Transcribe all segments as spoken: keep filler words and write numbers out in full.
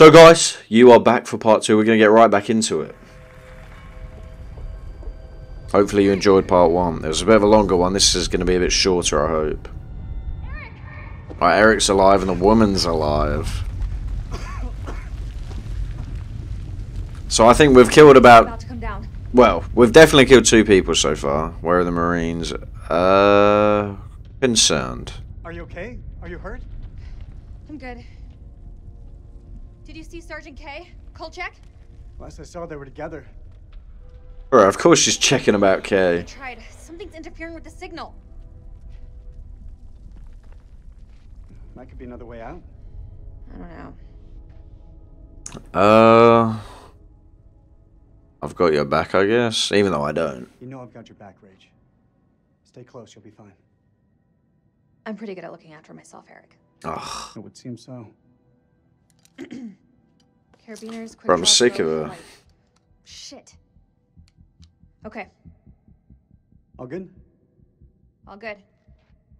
So guys, you are back for part two. We're going to get right back into it. Hopefully you enjoyed part one. It was a bit of a longer one. This is going to be a bit shorter, I hope. Right, Eric's alive and the woman's alive. So I think we've killed about... Well, we've definitely killed two people so far. Where are the Marines? Uh... Concerned. Are you okay? Are you hurt? I'm good. Did you see Sergeant K? Kolchak? Last I saw, they were together. Alright, of course she's checking about K. I tried. Something's interfering with the signal. That could be another way out. I don't know. Uh... I've got your back, I guess, even though I don't. You know I've got your back, Rage. Stay close, you'll be fine. I'm pretty good at looking after myself, Eric. Ugh. It would seem so. Carabiners, quick. Bro, I'm sick of her. Shit. Okay. All good? All good.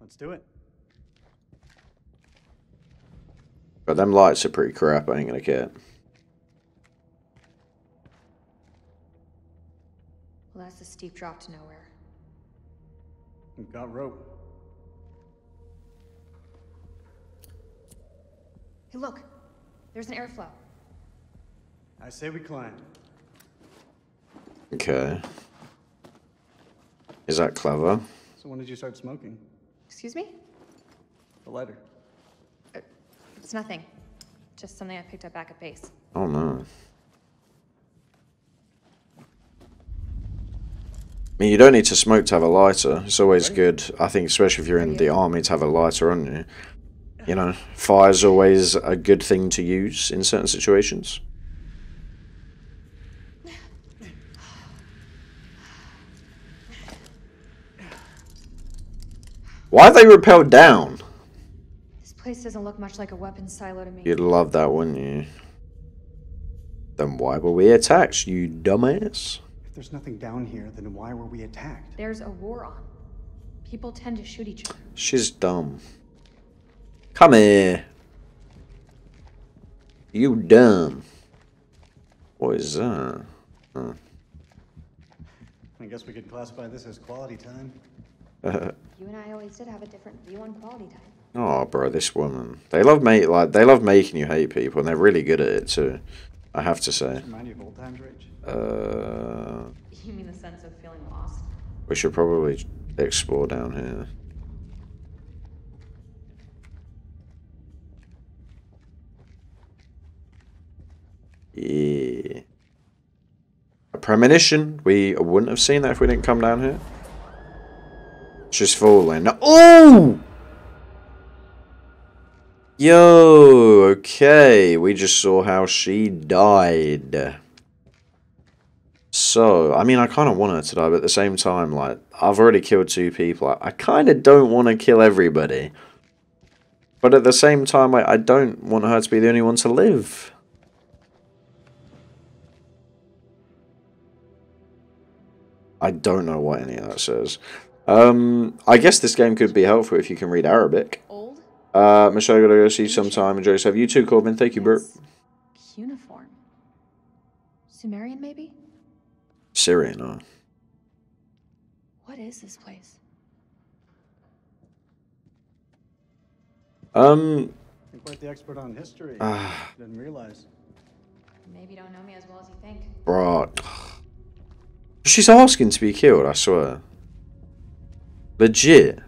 Let's do it. But them lights are pretty crap, I ain't gonna care. Well, that's a steep drop to nowhere. We've got rope. Hey, look. There's an airflow. I say we climb. Okay. Is that clever? So when did you start smoking? Excuse me? The lighter. Uh, it's nothing. Just something I picked up back at base. Oh, no. I mean, you don't need to smoke to have a lighter. It's always good, I think, especially if you're in the army, to have a lighter on you. You know, fire's always a good thing to use in certain situations. Why have they rappelled down? This place doesn't look much like a weapons silo to me. You'd love that, wouldn't you? Then why were we attacked, you dumbass? If there's nothing down here, then why were we attacked? There's a war on. People tend to shoot each other. She's dumb. Come here. You dumb. What is that? Huh. I guess we could classify this as quality time. You and I always did have a different view on quality time. Oh, bro, this woman. They love make like they love making you hate people, and they're really good at it too. I have to say. Remind you of old times, Rich? Uh. You mean the sense of feeling lost? We should probably explore down here. Yeah. A premonition. We wouldn't have seen that if we didn't come down here. She's falling. Oh! Yo, okay, we just saw how she died. So, I mean, I kind of want her to die, but at the same time, like, I've already killed two people. I, I kind of don't want to kill everybody. But at the same time, I, I don't want her to be the only one to live. I don't know what any of that says. Um, I guess this game could be helpful if you can read Arabic. Uh, Michelle, gotta go see you sometime. Enjoy yourself. You too, Corbin. Thank you, Bert. Cuneiform. Sumerian, maybe? Syrian, huh? What is this place? Um. You're quite the expert on history. Uh, Didn't realize. Maybe you don't know me as well as you think. Bro. She's asking to be killed, I swear. Legit.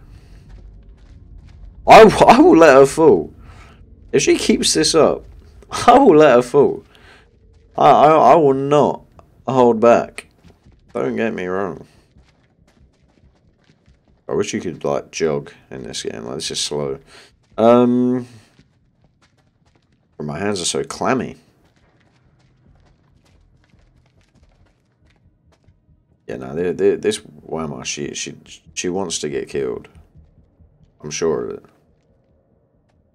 I, I will let her fall. If she keeps this up, I will let her fall. I, I, I will not hold back. Don't get me wrong. I wish you could, like, jog in this game. Like, this is slow. Um, my hands are so clammy. Yeah, no, they're, they're, this Whammer, she, she, she wants to get killed. I'm sure of it.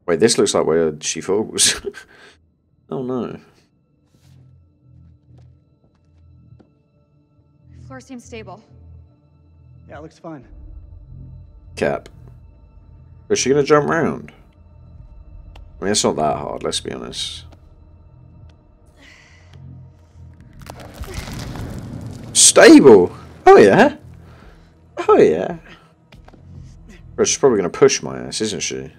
Wait, this looks like where she falls. Oh, no. The floor seems stable. Yeah, it looks fine. Cap. Is she going to jump round? I mean, it's not that hard, let's be honest. Stable! Oh yeah! Oh yeah! Well, she's probably going to push my ass, isn't she?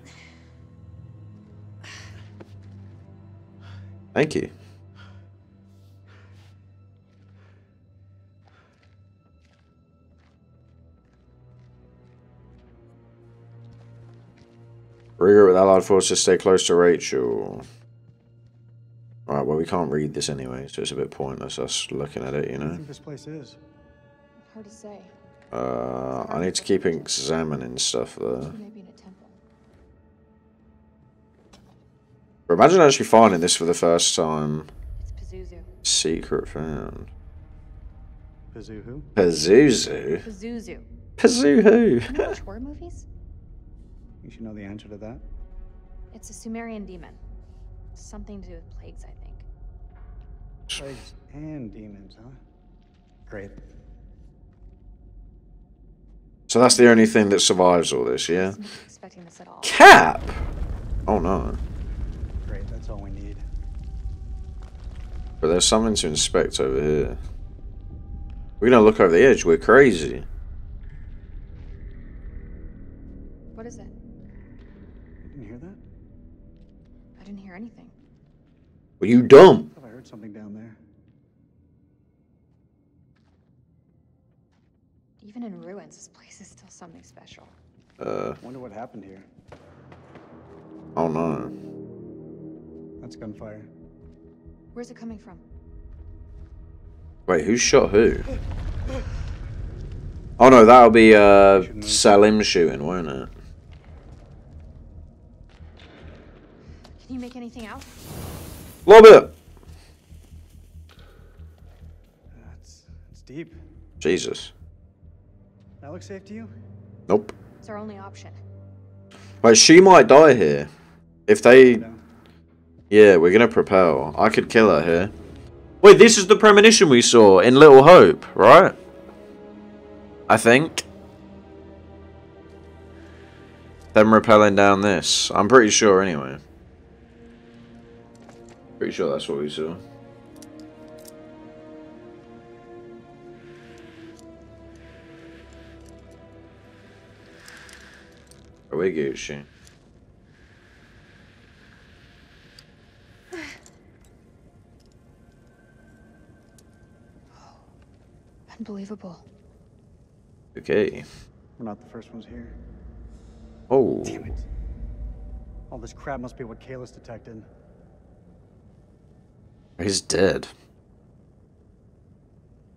Thank you. Rigor with allied forces, stay close to Rachel. Right, well, we can't read this anyway, so it's a bit pointless us looking at it, you know. What do you think this place is? Hard to say. Uh, I need to keep examining stuff though. Maybe in a temple. But imagine actually finding this for the first time. It's Pazuzu. Secret found. Pazuzu. Pazuzu. Pazuzu. Pazuzu. You know horror movies? You should know the answer to that. It's a Sumerian demon. Something to do with plagues, I think. Plagues and demons, huh? Great. So that's the only thing that survives all this, yeah? I wasn't expecting this at all. Cap! Oh no. Great, that's all we need. But there's something to inspect over here. We're gonna look over the edge, we're crazy. What is it? You didn't hear that? I didn't hear anything. Well, you dumb! I heard something down there. Even in ruins, this place is still something special. Uh. Wonder what happened here. Oh no. That's gunfire. Where's it coming from? Wait, who shot who? Oh no, that'll be uh Salim shooting, won't it? Can you make anything out? Love it. That's it's deep. Jesus. That looks safe to you? Nope. It's our only option. Wait, she might die here. If they... Yeah, we're going to propel. I could kill her here. Wait, this is the premonition we saw in Little Hope, right? I think. Them rappelling down this. I'm pretty sure anyway. Pretty sure that's what we saw. We Gucci. Unbelievable. Okay. We're not the first ones here. Oh. Damn it. All this crap must be what Kalis detected. He's dead.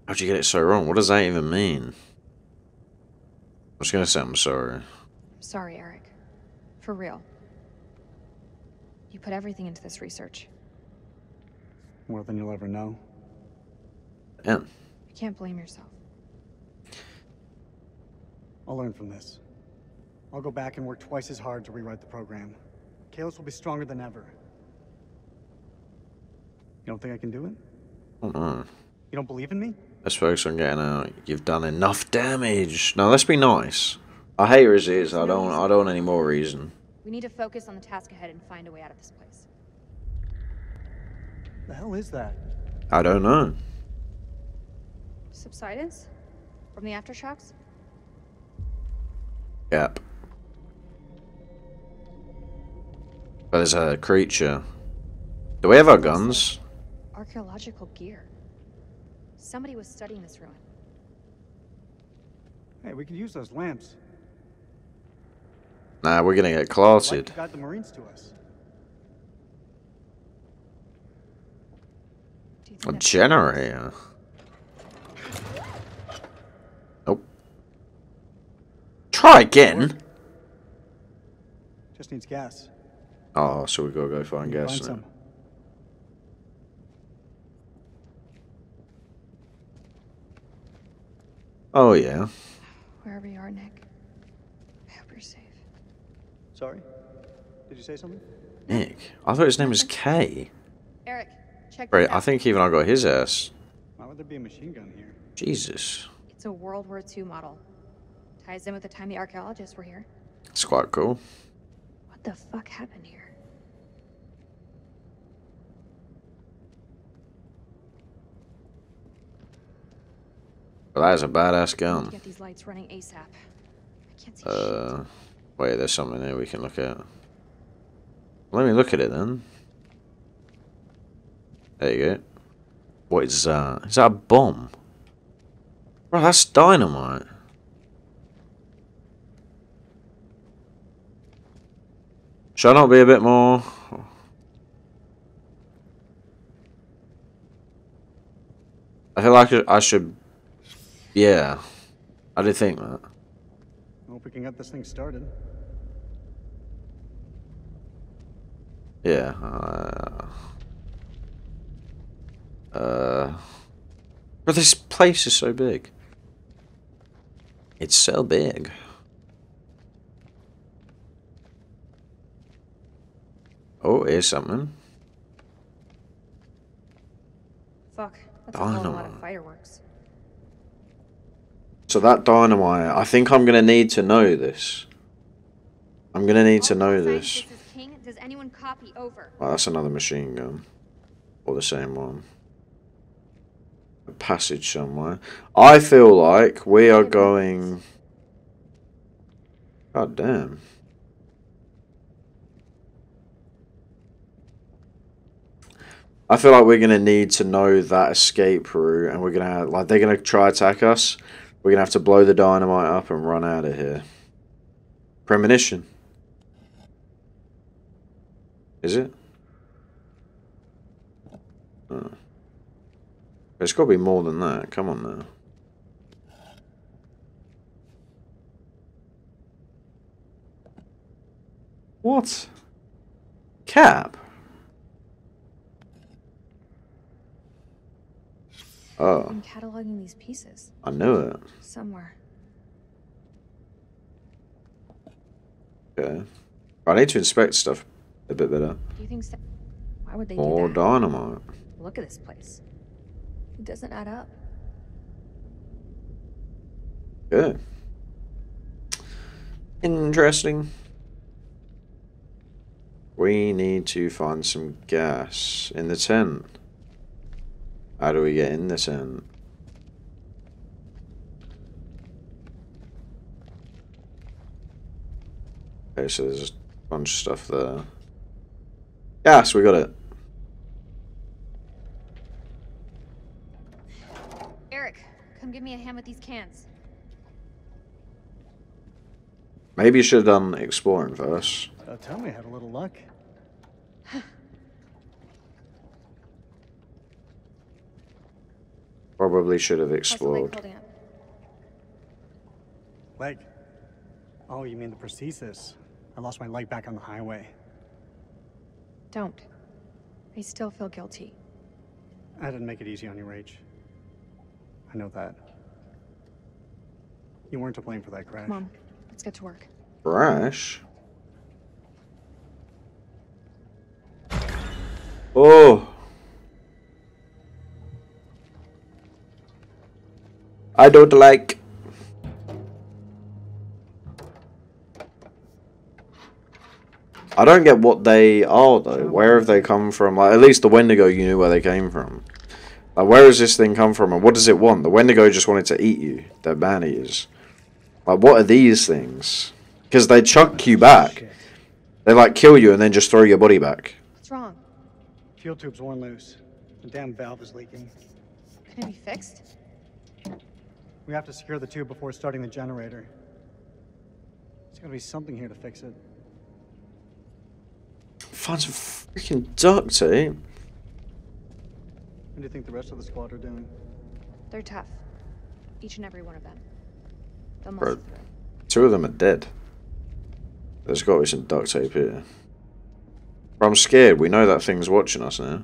How'd you get it so wrong? What does that even mean? I was gonna say I'm sorry. Sorry, Eric. For real. You put everything into this research. More than you'll ever know. Yeah. You can't blame yourself. I'll learn from this. I'll go back and work twice as hard to rewrite the program. Kalis will be stronger than ever. You don't think I can do it? Mm-mm. You don't believe in me? Let's focus on getting out. You've done enough damage. Now, let's be nice. I hate her as it is. I don't. I don't want any more reason. We need to focus on the task ahead and find a way out of this place. The hell is that? I don't know. Subsidence from the aftershocks. Yep. But there's a creature. Do we have our guns? Archaeological gear. Somebody was studying this ruin. Hey, we could use those lamps. Nah, we're gonna get closeted. Like got the Marines to us. A generator. Nope. Try again. Just needs gas. Oh, so we gotta go find gas now. Some. Oh yeah. Wherever you are, Nick. I hope you're safe. Sorry? Did you say something? Nick. I thought his name was Kay. Eric, check right, I think even I got his ass. Why would there be a machine gun here? Jesus. It's a World War Two model. Ties in with the time the archaeologists were here. It's quite cool. What the fuck happened here? Well, that is a badass gun. Get these lights running ASAP. I can't see uh, shit. Wait, there's something there we can look at. Let me look at it then. There you go. What is that? Is that a bomb? Bro, that's dynamite. Shall I not be a bit more? I feel like I should. Yeah, I did think that. I hope we can get this thing started. Yeah. Uh, uh but this place is so big. It's so big. Oh, here's something. Fuck. That's a whole lot of fireworks. So that dynamite, I think I'm gonna need to know this. I'm gonna need to know this. Does anyone copy over? Well, that's another machine gun. Or the same one. A passage somewhere. I feel like we are going... God damn. I feel like we're gonna need to know that escape route, and we're gonna have, like, they're gonna try attack us. We're gonna have to blow the dynamite up and run out of here. Premonition. Is it? Oh. It's got to be more than that. Come on now. What? Cap? Oh. I'm cataloging these pieces. I knew it. Somewhere. Okay. I need to inspect stuff a bit better. Do you think so? Why would they More do that? Dynamite. Look at this place. It doesn't add up. Good. Interesting. We need to find some gas in the tent. How do we get in the tent? Okay, so there's a bunch of stuff there. Yes, we got it. Eric, come give me a hand with these cans. Maybe you should have done exploring first. Uh, tell me I had a little luck. Probably should have explored. Leg, leg? Oh, you mean the prosthesis. I lost my leg back on the highway. Don't. I still feel guilty. I didn't make it easy on you, Rach. I know that. You weren't to blame for that crash. Mom, let's get to work. Crash? Oh! I don't like... I don't get what they are, though. Where have they come from? Like, at least the Wendigo, you knew where they came from. Like, where has this thing come from, and what does it want? The Wendigo just wanted to eat you. They're man eaters. Like, what are these things? Because they chuck you back. They, like, kill you and then just throw your body back. What's wrong? Fuel tube's worn loose. The damn valve is leaking. Can it be fixed? We have to secure the tube before starting the generator. There's gotta be something here to fix it. Find some freaking duct tape. What do you think the rest of the squad are doing? They're tough. Each and every one of them. They'll muscle through. Two of them are dead. There's got to be some duct tape here. But I'm scared. We know that thing's watching us now.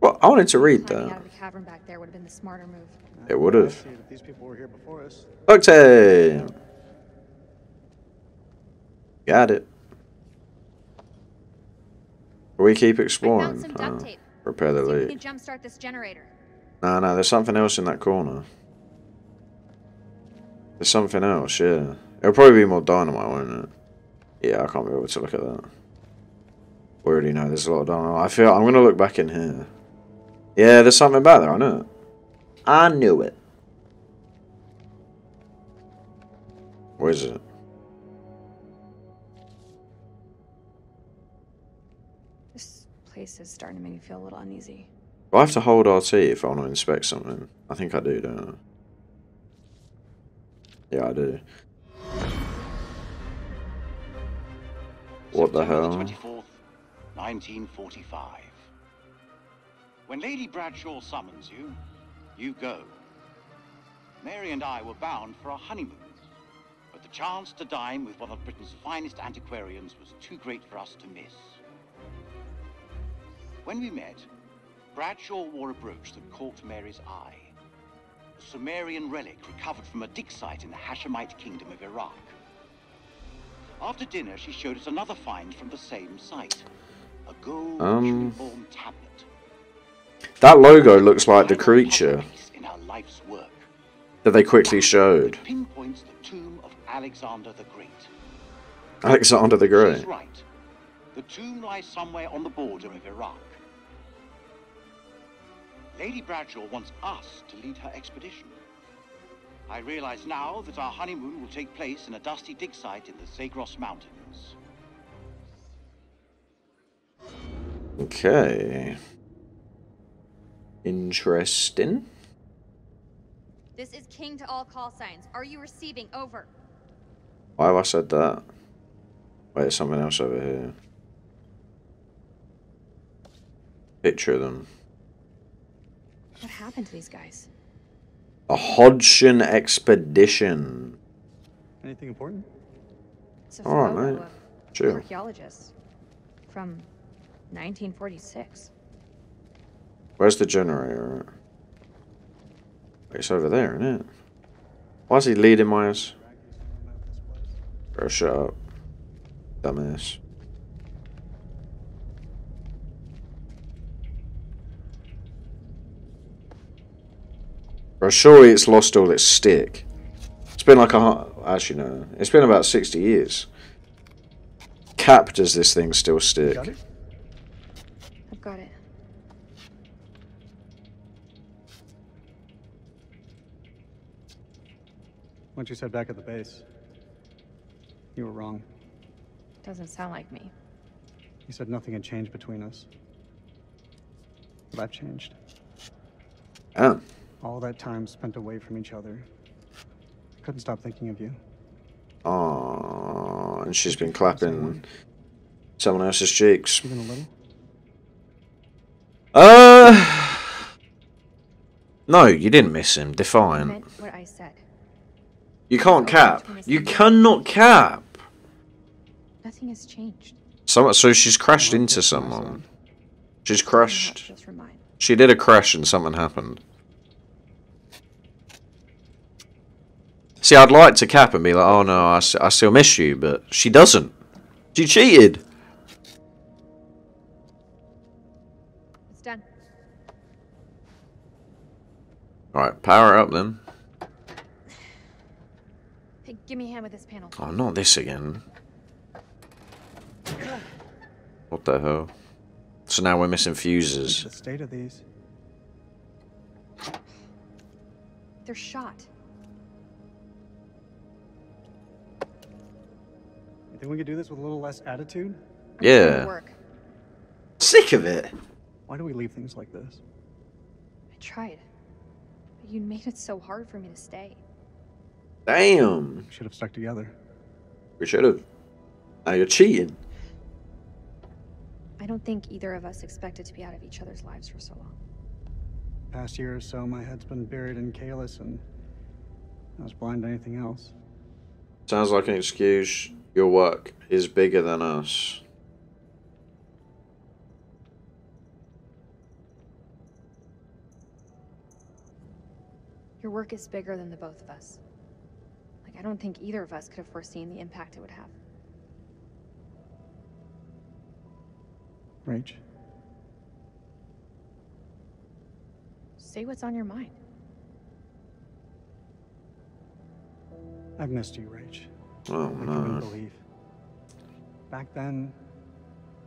Well, I wanted to read that. Out of the cavern back there would have been the smarter move. It would have. These people were here before us. Duct tape. Got it. We keep exploring. I found some oh, repair the leak. We can jumpstart this generator. No, no, there's something else in that corner. There's something else, yeah. It'll probably be more dynamite, won't it? Yeah, I can't be able to look at that. We already know there's a lot of dynamite. I feel I'm gonna look back in here. Yeah, there's something about it. I knew it. I knew it. Where is it? This place is starting to make me feel a little uneasy. Do I have to hold R T if I want to inspect something? I think I do, don't I? Yeah, I do. What September the hell? twenty-fourth, nineteen forty-five. When Lady Bradshaw summons you, you go. Mary and I were bound for our honeymoon, but the chance to dine with one of Britain's finest antiquarians was too great for us to miss. When we met, Bradshaw wore a brooch that caught Mary's eye. A Sumerian relic recovered from a dig site in the Hashemite kingdom of Iraq. After dinner, she showed us another find from the same site. A gold um, Cuneiform tablet. That logo looks like the creature in her life's work that they quickly showed. Pinpoints the tomb of Alexander the Great. Alexander the Great. She's right. The tomb lies somewhere on the border of Iraq. Lady Bradshaw wants us to lead her expedition. I realize now that our honeymoon will take place in a dusty dig site in the Zagros Mountains. Okay. Interesting. This is king to all call signs. Are you receiving? Over. Why have I said that? Wait, there's something else over here. Picture them. What happened to these guys? A Hodgson expedition. Anything important? All right, mate. Chill. Archaeologist from nineteen forty-six. Where's the generator? It's over there, isn't it? Why is he leading my ass? Bro, shut up, dumbass. Bro, surely it's lost all its stick. It's been like a... Actually, no. It's been about sixty years. Cap, does this thing still stick? Got it? I've got it. Once you said back at the base, you were wrong. Doesn't sound like me. You said nothing had changed between us. But I've changed. Oh. All that time spent away from each other. Couldn't stop thinking of you. Aww, and she's been clapping someone, someone else's cheeks. Even a little? Uh, no, you didn't miss him. Define. I meant what I said. You can't cap. You cannot cap. Nothing has changed. So, so she's crashed into someone. She's crashed. She did a crash and something happened. See, I'd like to cap and be like, oh no, I, I still miss you, but she doesn't. She cheated. It's done. Alright, power up then. Hey, give me a hand with this panel. Oh, not this again. What the hell? So now we're missing fuses. What's the state of these? They're shot. Think we could do this with a little less attitude? Yeah. Sick of it. Why do we leave things like this? I tried. But you made it so hard for me to stay. Damn. We should have stuck together. We should have. Now you're cheating. I don't think either of us expected to be out of each other's lives for so long. Past year or so, my head's been buried in Kalis and I was blind to anything else. Sounds like an excuse. Your work is bigger than us. Your work is bigger than the both of us. Like, I don't think either of us could have foreseen the impact it would have. Rach. Say what's on your mind. I've missed you, Rach. Oh no! I couldn't believe. Back then,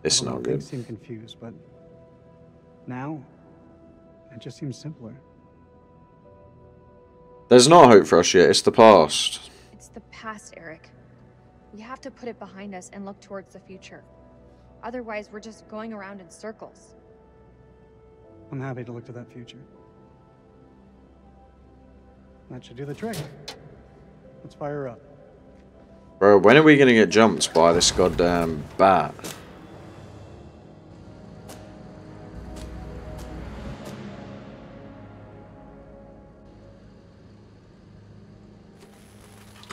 it's not good. Seemed confused, but now It just seems simpler. There's no hope for us yet. It's the past. It's the past, Eric. We have to put it behind us and look towards the future. Otherwise, we're just going around in circles. I'm happy to look to that future. That should do the trick. Let's fire her up. Bro, when are we going to get jumped by this goddamn bat?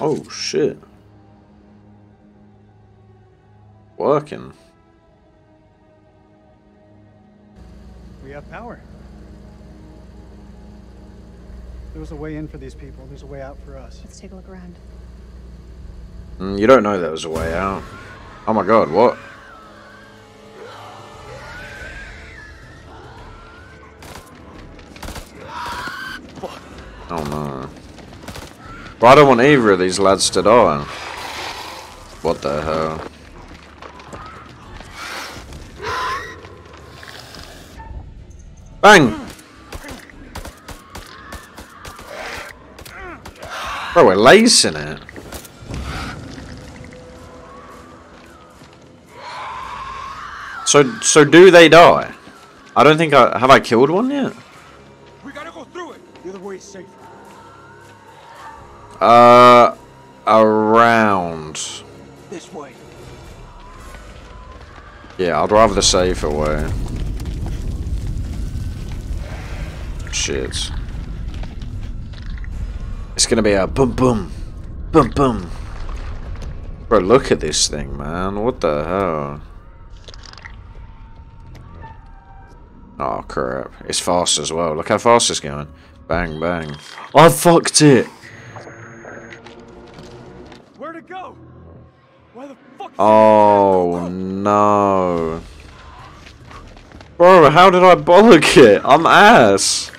Oh, shit. Working. We have power. There's a way in for these people. There's a way out for us. Let's take a look around. Mm, you don't know there was a way out. Oh my god, what? Oh no. But I don't want either of these lads to die. What the hell? Bang! Bro, we're lacing it. So, so do they die? I don't think I have I killed one yet. We gotta go through it. The other way is safer. Uh, around. This way. Yeah, I'd rather the safer way. Shit. It's gonna be a boom boom. Boom boom. Bro, look at this thing, man. What the hell? Oh, crap. It's fast as well. Look how fast it's going. Bang, bang. I fucked it! Where'd it go? Where the fuck? Oh, no. Bro, how did I bollock it? I'm ass.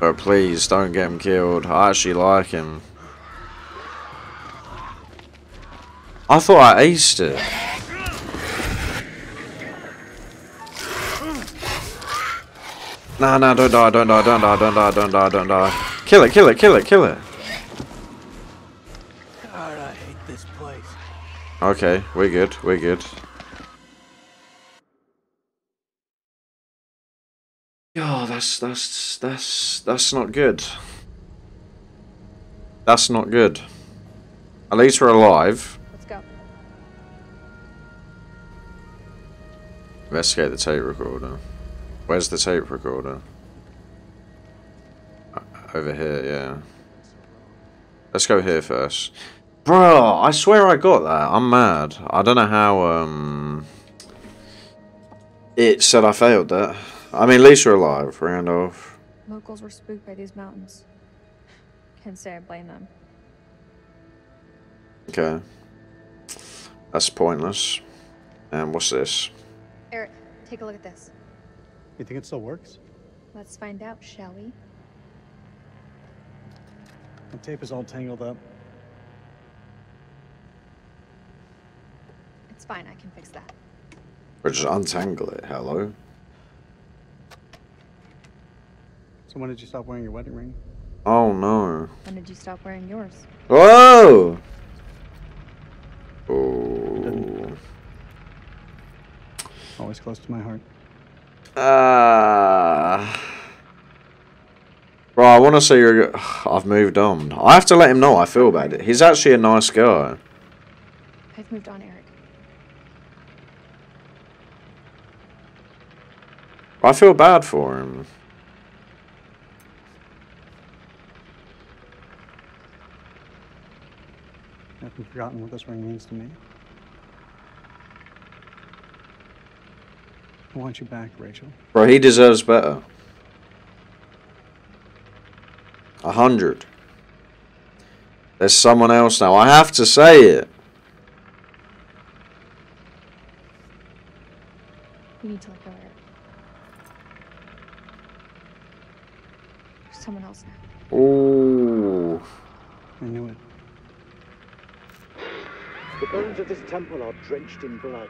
Bro, please, don't get him killed. I actually like him. I thought I aced it. Nah, nah, don't die, don't die, don't die, don't die, don't die, don't die. Kill it, kill it, kill it, kill it. God, I hate this place. Okay, we're good, we're good. Oh, that's, that's, that's, that's not good. That's not good. At least we're alive. Let's go. Investigate the tape recorder. Where's the tape recorder? Over here, yeah. Let's go here first. Bro, I swear I got that. I'm mad. I don't know how um it said I failed that. I mean, at least we're alive, Randolph. Locals were spooked by these mountains. Can't say I blame them. Okay. That's pointless. And what's this? Eric, take a look at this. You think it still works? Let's find out, shall we? The tape is all tangled up. It's fine, I can fix that. Or just untangle it, hello? So when did you stop wearing your wedding ring? Oh no. When did you stop wearing yours? Whoa! Oh. Always close to my heart. Uh, bro, I want to say you're... I've moved on. I have to let him know I feel bad. He's actually a nice guy. I've moved on, Eric. I feel bad for him. I've forgotten what this ring means to me. I want you back, Rachel. Bro, he deserves better. A hundred. There's someone else now. I have to say it. We need to let go of it. There's someone else now. Ooh. I knew it. The bones of this temple are drenched in blood.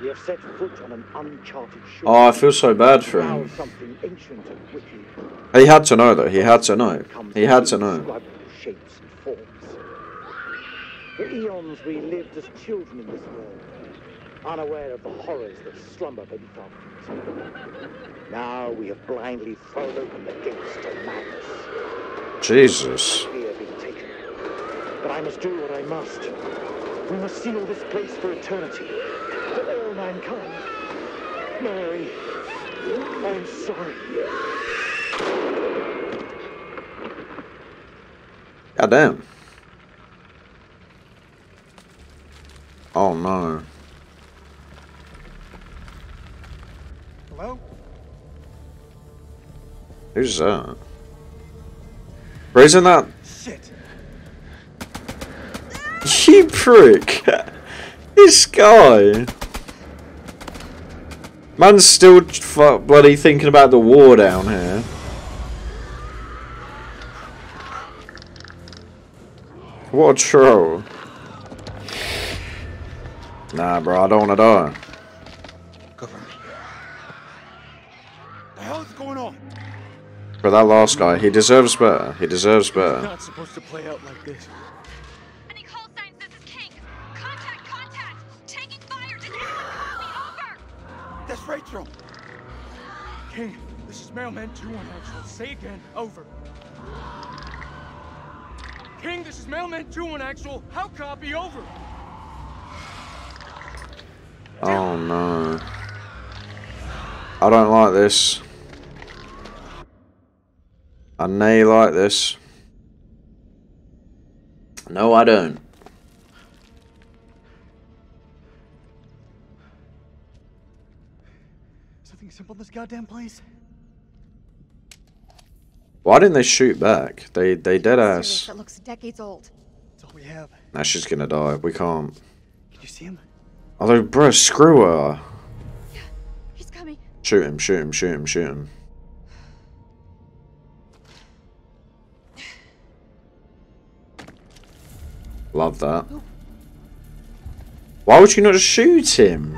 We have set foot on an uncharted shore. Oh, I feel so bad for him. He had to know, though. He had to know. He had to know. For eons we lived as children in this world, unaware of the horrors that slumber beneath our feet. Now we have blindly thrown open the gates to madness. Jesus. But I must do what I must. We must seal this place for eternity. For all mankind. Mary, I'm sorry. God damn. Oh no. Hello? Who's that? Raising that. Shit. You prick. This guy. Man's still f bloody thinking about the war down here. What a troll. Nah, bro, I don't wanna die. Go for me. The hell is going on? But that last guy, he deserves better. He deserves better. It's not supposed to play out like this. Any call signs? This is King. Contact, contact. Taking fire. Did anyone call me over? That's Rachel. King, this is Mailman two one. Say again. Over. King, this is Mailman two one. Axel, how copy? Over. Oh no. I don't like this. I nay like this. No, I don't. Something simple in this goddamn place. Why didn't they shoot back? They they dead ass. That looks decades old. That's all we have. Now she's gonna die. We can't. Can you see him? Although, bro, screw her. Yeah, he's coming. Shoot him, shoot him, shoot him, shoot him. Love that. Ooh. Why would you not shoot him?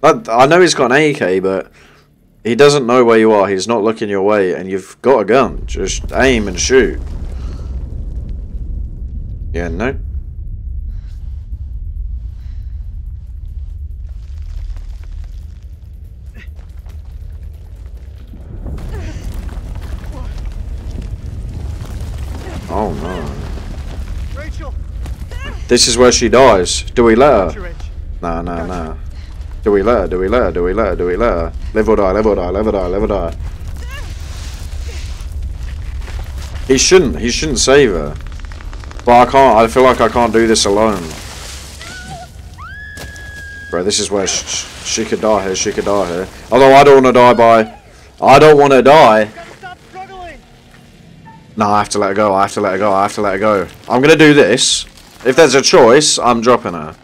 That, I know he's got an A K, but he doesn't know where you are. He's not looking your way, and you've got a gun. Just aim and shoot. Yeah, no. Oh no. Rachel. This is where she dies. Do we let her? Nah, nah, nah. Do we let her? Do we let her? Do we let her? Do we let her? Live or die, live or die, live or die, live or die. He shouldn't. He shouldn't save her. But I can't, I feel like I can't do this alone. Bro, this is where sh sh she could die here, she could die here. Although I don't want to die by... I don't want to die. No, I have to let her go, I have to let her go, I have to let her go. I'm going to do this. If there's a choice, I'm dropping her.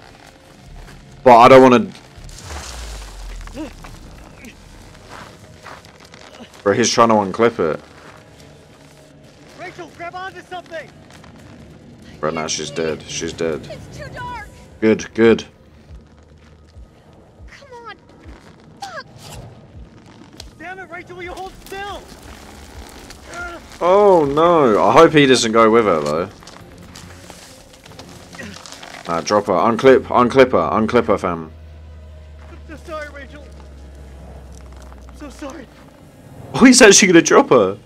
But I don't want to... Bro, he's trying to unclip it. Rachel, grab onto something! Right now, she's dead. She's dead. It's too dark. Good, good. Come on. Fuck. Damn it, Rachel, will you hold still? Oh no! I hope he doesn't go with her though. Nah, drop her. Unclip, unclip her, unclip her, fam. I'm so sorry, Rachel. I'm so sorry. Oh, he's actually gonna drop her.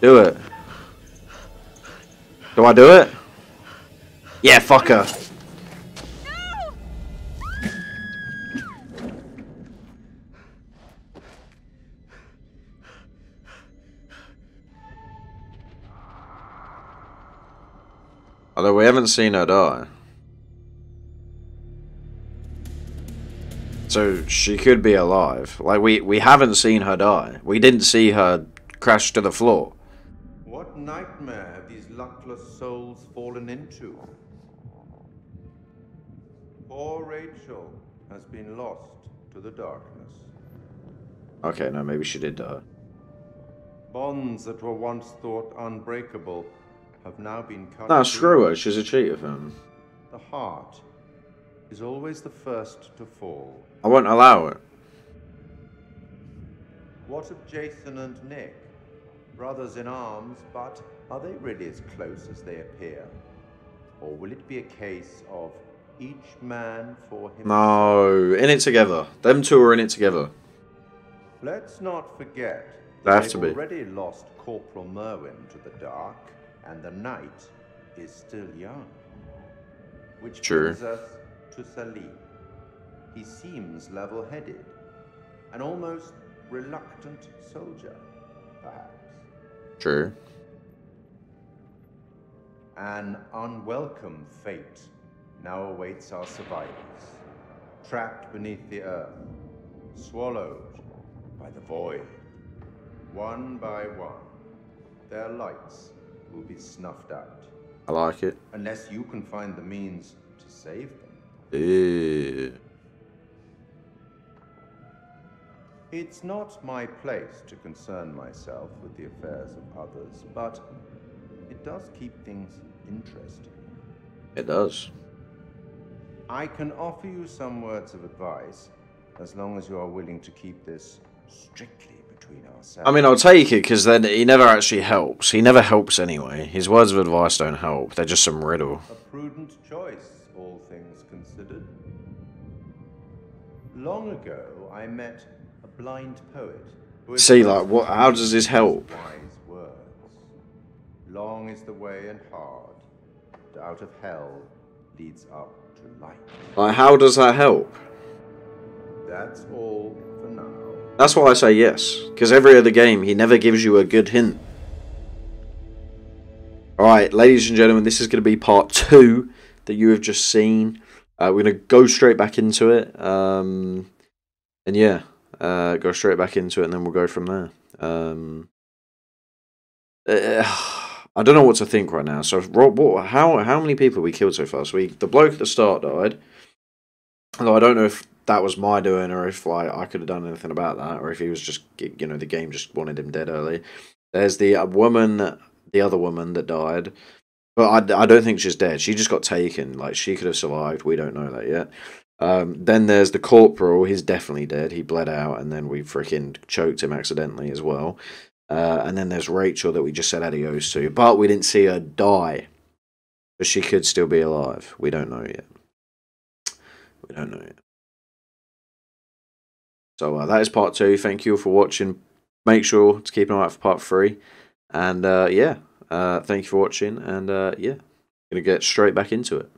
Do it. Do I do it? Yeah, fuck her. No! Although we haven't seen her die. So she could be alive. Like we, we haven't seen her die. We didn't see her crash to the floor. What nightmare have these luckless souls fallen into? Poor Rachel has been lost to the darkness. Okay, no, maybe she did die. Bonds that were once thought unbreakable have now been cut. Ah, screw her, she's a cheater, fam. The heart is always the first to fall. I won't allow it. What of Jason and Nick? Brothers in arms, but are they really as close as they appear? Or will it be a case of each man for himself? No, in it together. Them two are in it together. Let's not forget that they have to be. Already lost Corporal Merwin to the dark, and the night is still young. Which sure. brings us to Salih. He seems level-headed, an almost reluctant soldier, perhaps. True. Sure. An unwelcome fate now awaits our survivors, trapped beneath the earth, swallowed by the void. One by one, their lights will be snuffed out. I like it. Unless you can find the means to save them. Ew. It's not my place to concern myself with the affairs of others, but it does keep things interesting. It does. I can offer you some words of advice, as long as you are willing to keep this strictly between ourselves. I mean, I'll take it, because then he never actually helps. He never helps anyway. His words of advice don't help. They're just some riddle. A prudent choice, all things considered. Long ago, I met a blind poet. See, like, what? How does this help? Long is the way and hard, and out of hell leads up to light. Like, how does that help? That's all for now. That's why I say yes, because every other game he never gives you a good hint. Alright, ladies and gentlemen, this is going to be part two that you have just seen. Uh, we're going to go straight back into it, um, and yeah, uh, go straight back into it, and then we'll go from there. Um, uh, I don't know what to think right now. So, Rob, what, how how many people have we killed so far? So we, the bloke at the start died. Although I don't know if that was my doing or if like I could have done anything about that, or if he was just, you know, the game just wanted him dead early. There's the woman, the other woman that died, but I, I don't think she's dead. She just got taken. Like, she could have survived. We don't know that yet. Um, then there's the corporal. He's definitely dead. He bled out, and then we freaking choked him accidentally as well. Uh, and then there's Rachel that we just said adios to, but we didn't see her die, but she could still be alive. We don't know yet. We don't know yet. So uh, that is part two. Thank you all for watching. Make sure to keep an eye out for part three. And uh, yeah, uh, thank you for watching. And uh, yeah, gonna get straight back into it.